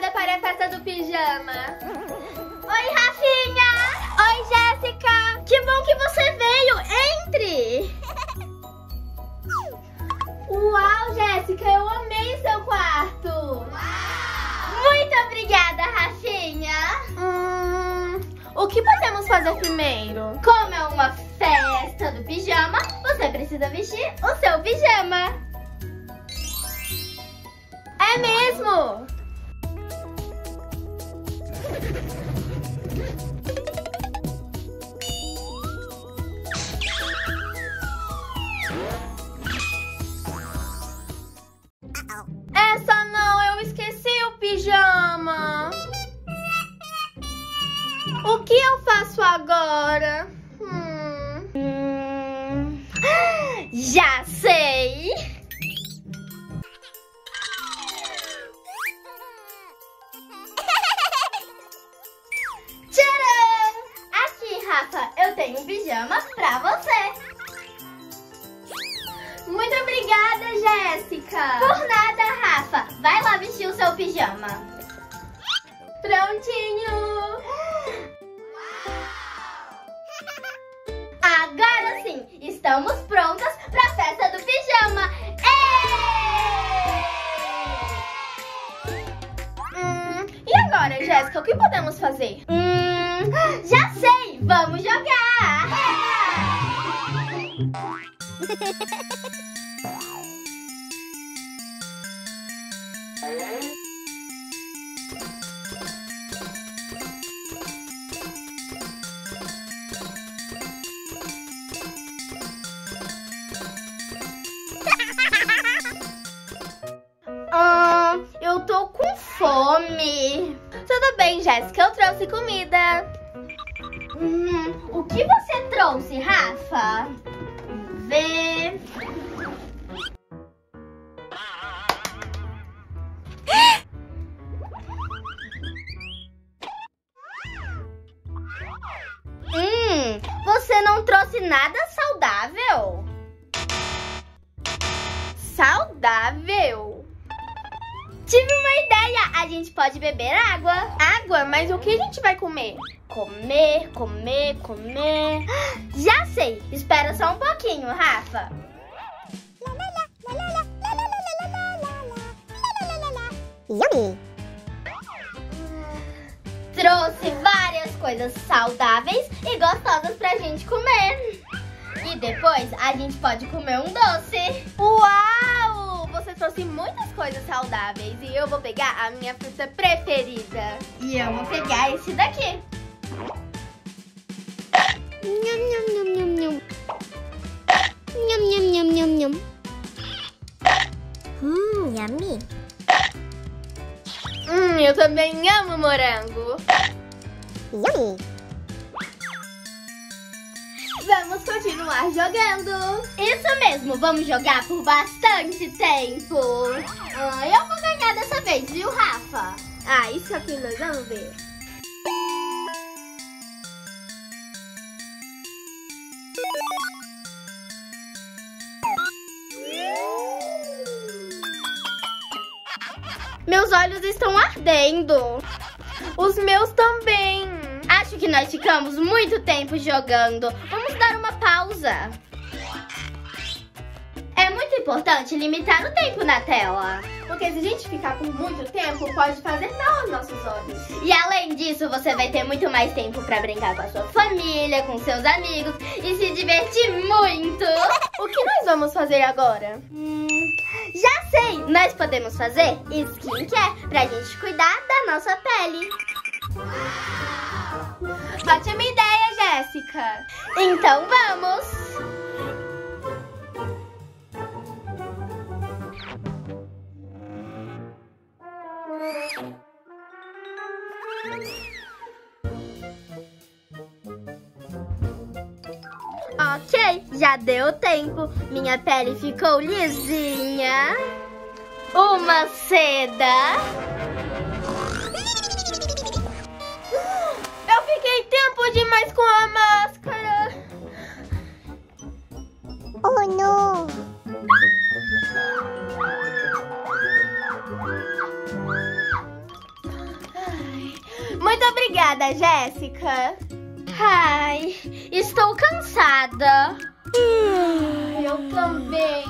convidada para a festa do pijama. Oi, Rafinha! Oi, Jéssica! Que bom que você veio! Entre! Uau, Jéssica! Eu amei seu quarto! Uau! Muito obrigada, Rafinha! O que podemos fazer primeiro? Como é uma festa do pijama, você precisa vestir o seu pijama. É mesmo? Essa não, eu esqueci o pijama. O que eu faço agora? Já sei! Tcharam! Aqui, Rafa, eu tenho um pijama pra você! Muito obrigada, Jéssica! Por nada, Rafa! Vai lá vestir o seu pijama! Prontinho! Agora sim, estamos prontas para a festa do pijama! Ei! E agora, Jéssica, o que podemos fazer? Já sei! Vamos jogar! É! Eu tô com fome. Tudo bem, Jéssica, eu trouxe comida. O que você trouxe, Rafa? Vê. Você não trouxe nada saudável? Saudável? Tive uma ideia! A gente pode beber água. Água? Mas o que a gente vai comer? Comer... Já sei! Espera só um pouquinho, Rafa. Trouxe várias coisas saudáveis e gostosas pra gente comer. E depois a gente pode comer um doce. Uau! Você trouxe muitas coisas saudáveis e eu vou pegar a minha fruta preferida. E eu vou pegar esse daqui. Yummy. Eu também amo morango. Yummy. Vamos continuar jogando. Isso mesmo, vamos jogar por bastante tempo. Eu vou ganhar dessa vez, viu, Rafa? Isso aqui nós vamos ver. Meus olhos estão ardendo. Os meus também. Acho que nós ficamos muito tempo jogando. Vamos dar uma pausa. É muito importante limitar o tempo na tela, porque se a gente ficar por muito tempo, pode fazer mal aos nossos olhos. E além disso, você vai ter muito mais tempo pra brincar com a sua família, com seus amigos e se divertir muito. O que nós vamos fazer agora? Já sei! Nós podemos fazer skincare pra gente cuidar da nossa pele. Ótima ideia, Jéssica! Então vamos! Ok, já deu tempo. Minha pele ficou lisinha. Uma seda. Fiquei tempo demais com a máscara. Oh, não. cansada, Jéssica? Ai, estou cansada. Eu também.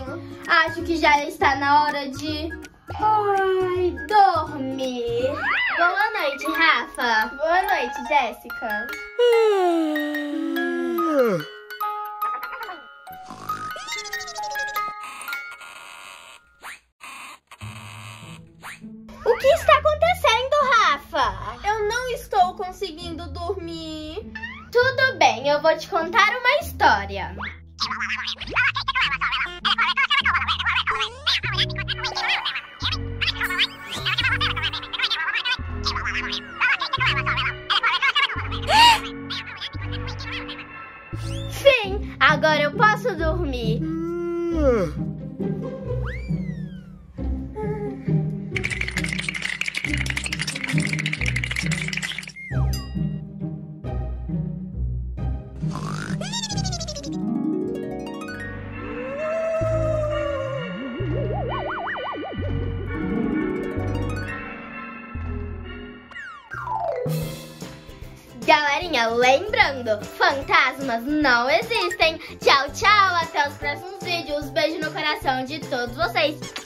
Acho que já está na hora de... Ai, dormir. Boa noite, Rafa. Boa noite, Jéssica. O que está acontecendo, Rafa? Eu não estou conseguindo dormir. Tudo bem, eu vou te contar uma história. Sim, agora eu posso dormir. Galerinha, lembrando, fantasmas não existem. Tchau, tchau, até os próximos vídeos. Beijo no coração de todos vocês.